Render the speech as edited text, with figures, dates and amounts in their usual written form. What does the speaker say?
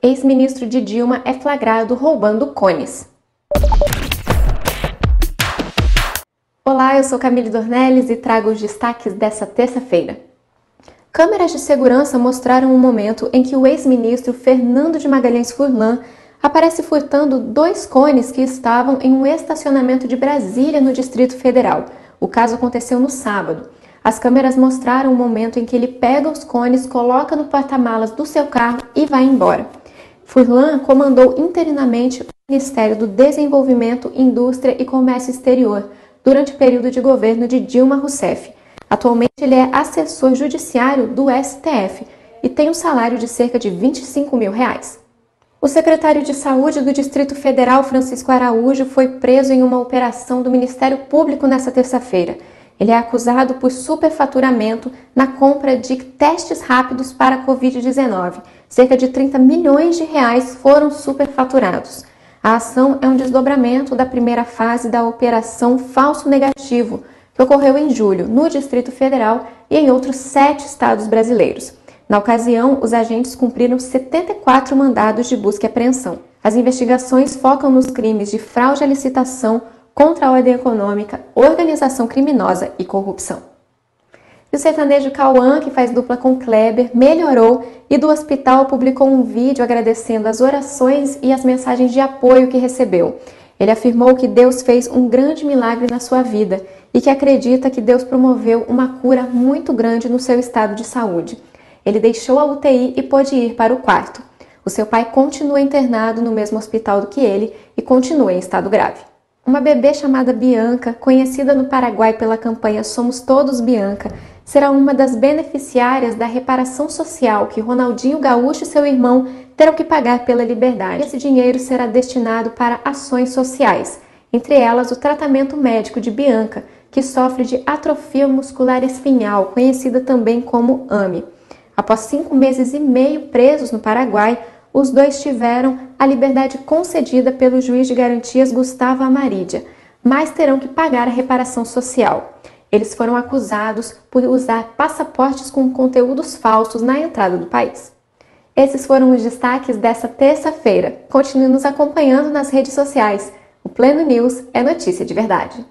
Ex-ministro de Dilma é flagrado roubando cones. Olá, eu sou Camille Dornelles e trago os destaques dessa terça-feira. Câmeras de segurança mostraram um momento em que o ex-ministro Fernando de Magalhães Furlan aparece furtando dois cones que estavam em um estacionamento de Brasília, no Distrito Federal. O caso aconteceu no sábado. As câmeras mostraram o momento em que ele pega os cones, coloca no porta-malas do seu carro e vai embora. Furlan comandou interinamente o Ministério do Desenvolvimento, Indústria e Comércio Exterior durante o período de governo de Dilma Rousseff. Atualmente ele é assessor judiciário do STF e tem um salário de cerca de R$ 25 mil. O secretário de Saúde do Distrito Federal, Francisco Araújo, foi preso em uma operação do Ministério Público nesta terça-feira. Ele é acusado por superfaturamento na compra de testes rápidos para a Covid-19. Cerca de R$ 30 milhões foram superfaturados. A ação é um desdobramento da primeira fase da Operação Falso Negativo, que ocorreu em julho no Distrito Federal e em outros 7 estados brasileiros. Na ocasião, os agentes cumpriram 74 mandados de busca e apreensão. As investigações focam nos crimes de fraude à licitação, contra a ordem econômica, organização criminosa e corrupção. E o sertanejo Cauan, que faz dupla com Kleber, melhorou e do hospital publicou um vídeo agradecendo as orações e as mensagens de apoio que recebeu. Ele afirmou que Deus fez um grande milagre na sua vida e que acredita que Deus promoveu uma cura muito grande no seu estado de saúde. Ele deixou a UTI e pôde ir para o quarto. O seu pai continua internado no mesmo hospital do que ele e continua em estado grave. Uma bebê chamada Bianca, conhecida no Paraguai pela campanha Somos Todos Bianca, será uma das beneficiárias da reparação social que Ronaldinho Gaúcho e seu irmão terão que pagar pela liberdade. Esse dinheiro será destinado para ações sociais, entre elas o tratamento médico de Bianca, que sofre de atrofia muscular espinhal, conhecida também como AME. Após 5,5 meses presos no Paraguai, os dois tiveram a liberdade concedida pelo juiz de garantias Gustavo Amarídia, mas terão que pagar a reparação social. Eles foram acusados por usar passaportes com conteúdos falsos na entrada do país. Esses foram os destaques dessa terça-feira. Continue nos acompanhando nas redes sociais. O Pleno News é notícia de verdade.